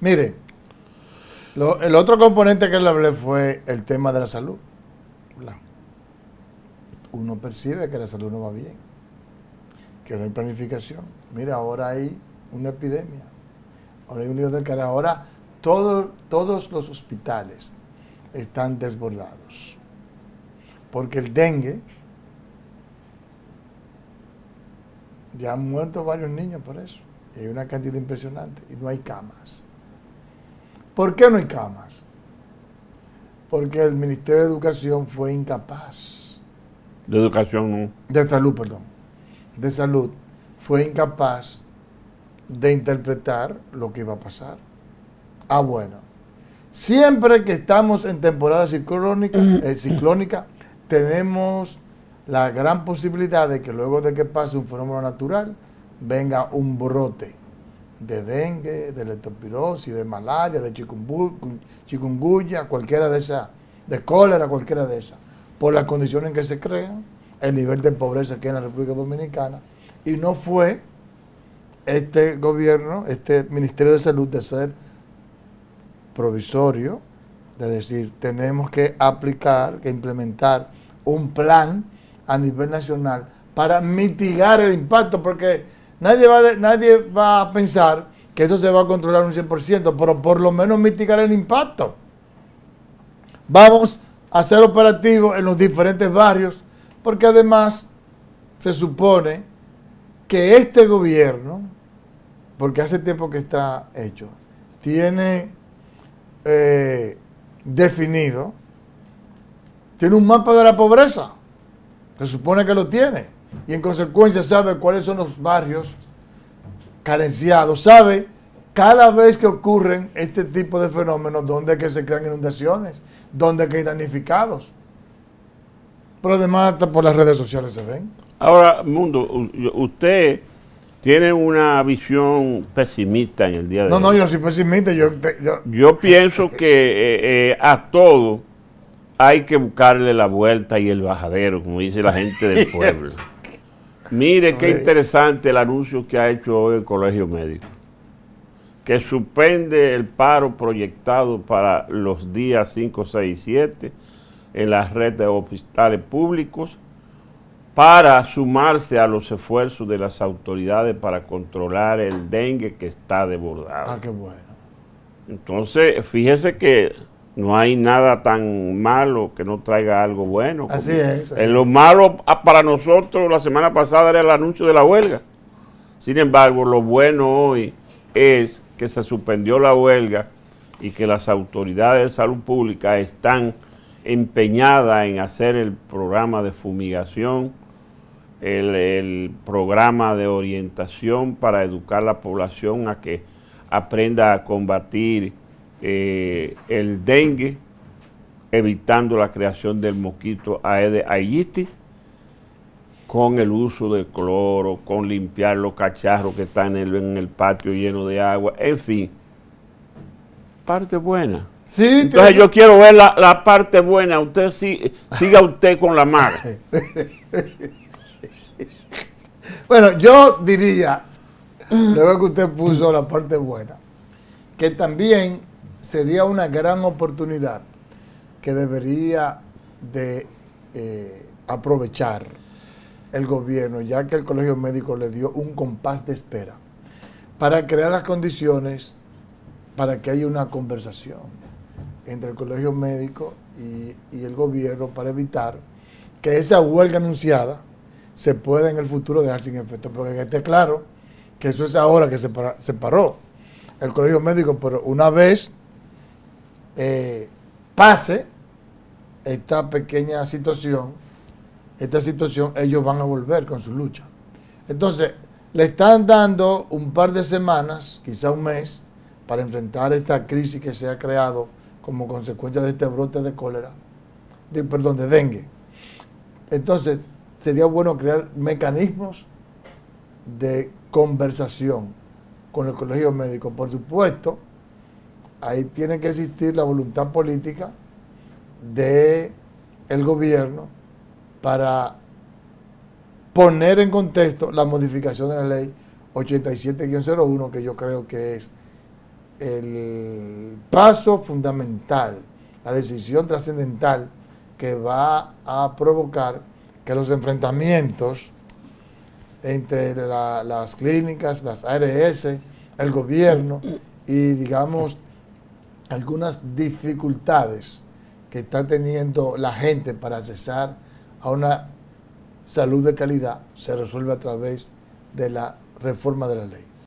Mire, el otro componente que le hablé fue el tema de la salud. Uno percibe que la salud no va bien, que no hay planificación. Mira, ahora hay una epidemia, ahora hay un lío del carajo, ahora todos los hospitales están desbordados, porque el dengue, ya han muerto varios niños por eso, y hay una cantidad impresionante, y no hay camas. ¿Por qué no hay camas? Porque el Ministerio de Educación fue incapaz. De educación no. De salud, perdón. De salud fue incapaz de interpretar lo que iba a pasar. Ah, bueno. Siempre que estamos en temporada ciclónica, tenemos la gran posibilidad de que luego de que pase un fenómeno natural, venga un brote de dengue, de leptospirosis, de malaria, de chikungunya, cualquiera de esas, de cólera, cualquiera de esas, por las condiciones en que se crean, el nivel de pobreza que hay en la República Dominicana, y no fue este gobierno, este Ministerio de Salud, de ser provisorio, de decir, tenemos que aplicar, que implementar un plan a nivel nacional para mitigar el impacto, porque nadie va a pensar que eso se va a controlar un 100%, pero por lo menos mitigar el impacto. Vamos a hacer operativos en los diferentes barrios, porque además se supone que este gobierno, porque hace tiempo que está hecho, tiene definido, tiene un mapa de la pobreza, se supone que lo tiene, y en consecuencia sabe cuáles son los barrios carenciados, sabe cada vez que ocurren este tipo de fenómenos, dónde es que se crean inundaciones, dónde es que hay damnificados, pero además hasta por las redes sociales se ven. Ahora, Mundo, usted tiene una visión pesimista en el día de hoy. No, yo no soy pesimista. Yo pienso que a todo hay que buscarle la vuelta y el bajadero, como dice la gente del pueblo. Mire qué interesante el anuncio que ha hecho hoy el Colegio Médico, que suspende el paro proyectado para los días 5, 6 y 7 en la red de hospitales públicos, para sumarse a los esfuerzos de las autoridades para controlar el dengue, que está desbordado. Ah, qué bueno. Entonces, fíjese que no hay nada tan malo que no traiga algo bueno. Así es. Lo malo para nosotros la semana pasada era el anuncio de la huelga. Sin embargo, lo bueno hoy es que se suspendió la huelga y que las autoridades de salud pública están empeñadas en hacer el programa de fumigación, el programa de orientación para educar a la población a que aprenda a combatir el dengue, evitando la creación del mosquito Aedes aegypti, con el uso de cloro, con limpiar los cacharros que están en el patio lleno de agua, en fin, parte buena. Sí, entonces yo quiero ver la parte buena. Usted sí, siga usted con la mala. Bueno, yo diría, luego que usted puso la parte buena, que también sería una gran oportunidad que debería de aprovechar el gobierno, ya que el Colegio Médico le dio un compás de espera, para crear las condiciones para que haya una conversación entre el Colegio Médico y el gobierno, para evitar que esa huelga anunciada se pueda en el futuro dejar sin efecto, porque que esté claro que eso es ahora que se paró el Colegio Médico, pero una vez pase esta pequeña situación, ellos van a volver con su lucha. Entonces, le están dando un par de semanas, quizá un mes, para enfrentar esta crisis que se ha creado como consecuencia de este brote de cólera, de dengue. Entonces, sería bueno crear mecanismos de conversación con el Colegio Médico. Por supuesto, ahí tiene que existir la voluntad política del gobierno para poner en contexto la modificación de la ley 87-01, que yo creo que es el paso fundamental, la decisión trascendental que va a provocar que los enfrentamientos entre las clínicas, las ARS, el gobierno y, digamos, algunas dificultades que está teniendo la gente para accesar a una salud de calidad, se resuelve a través de la reforma de la ley.